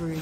Bravery.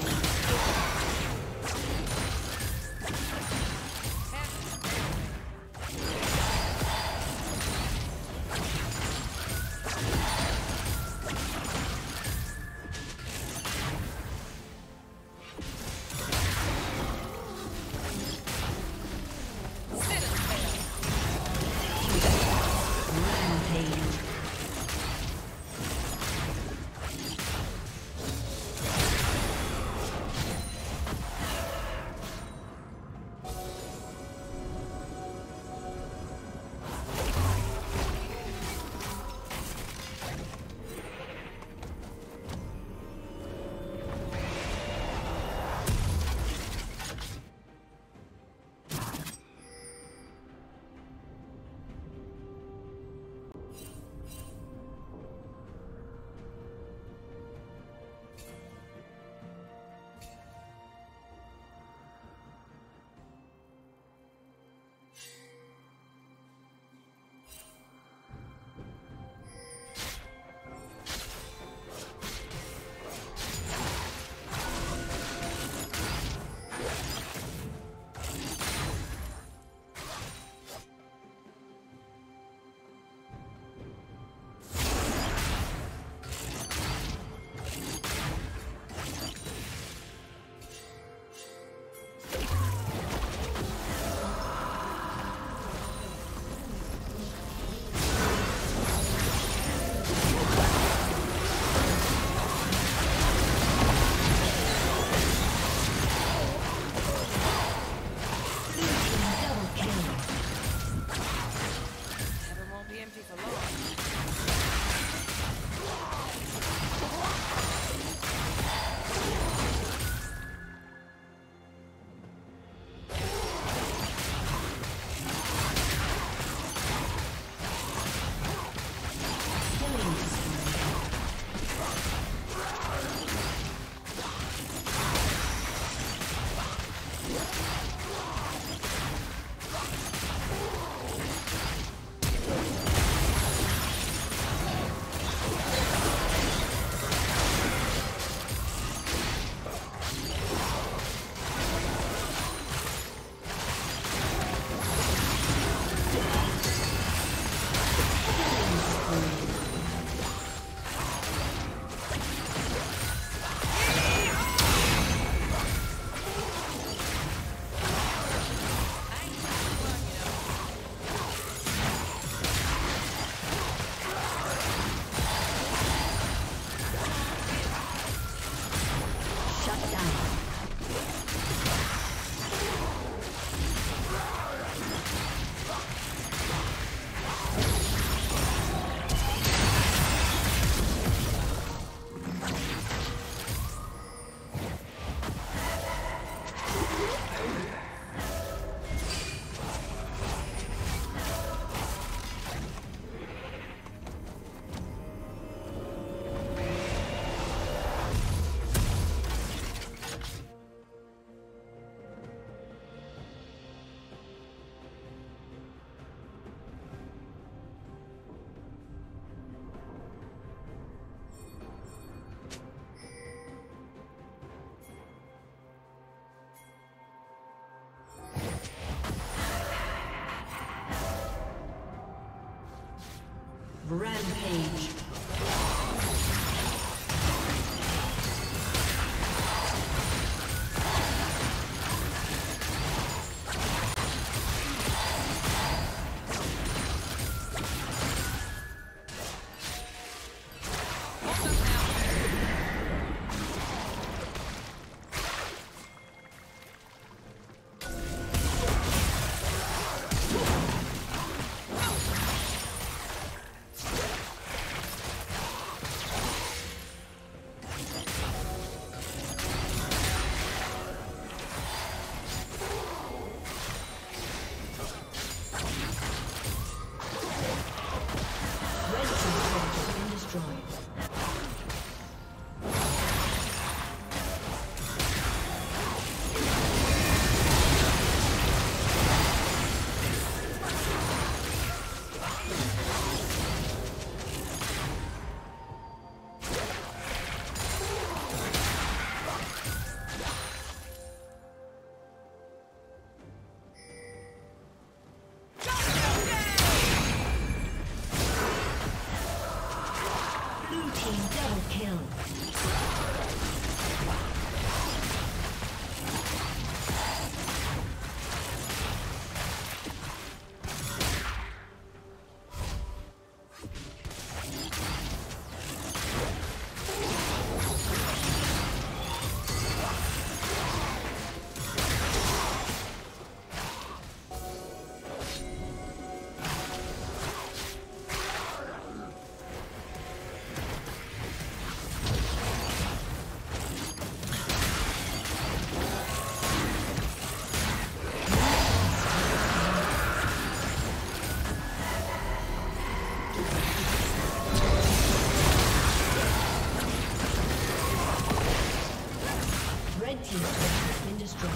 team's turret has been destroyed.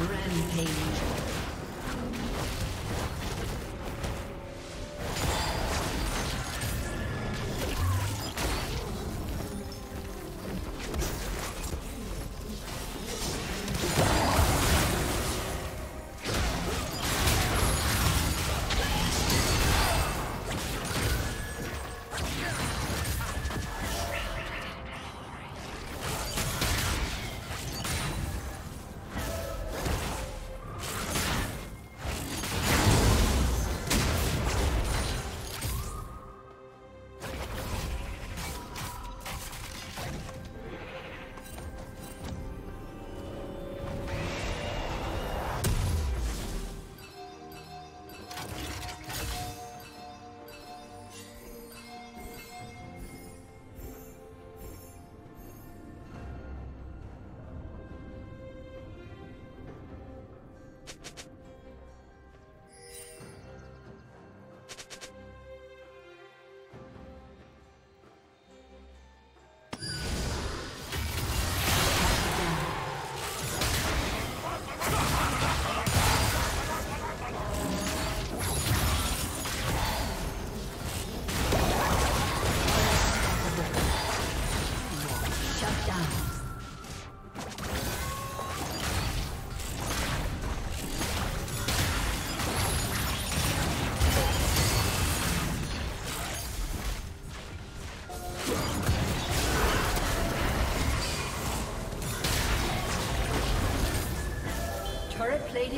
Rampage. Plating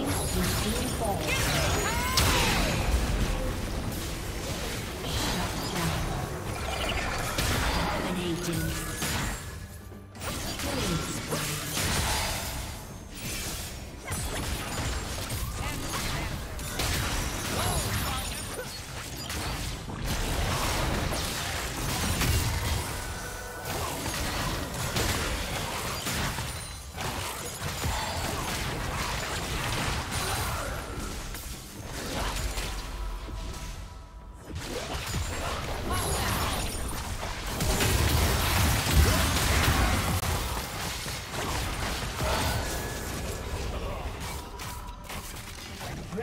is being formed.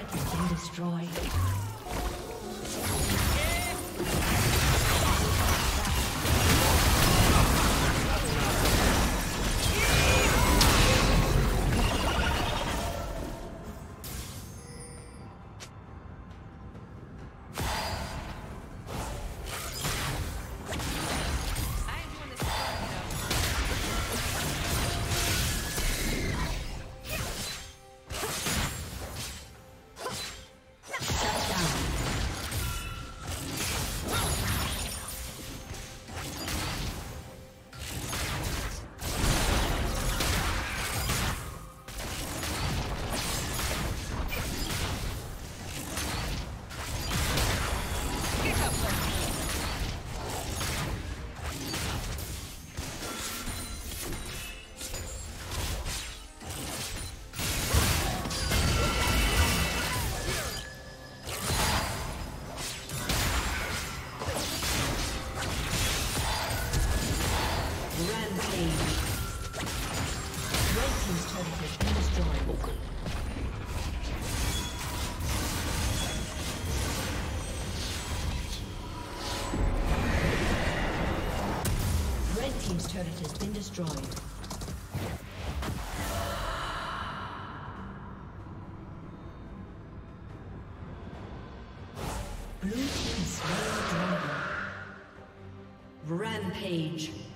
has been destroyed. No! destroyed. Blue team slain the dragon. Rampage.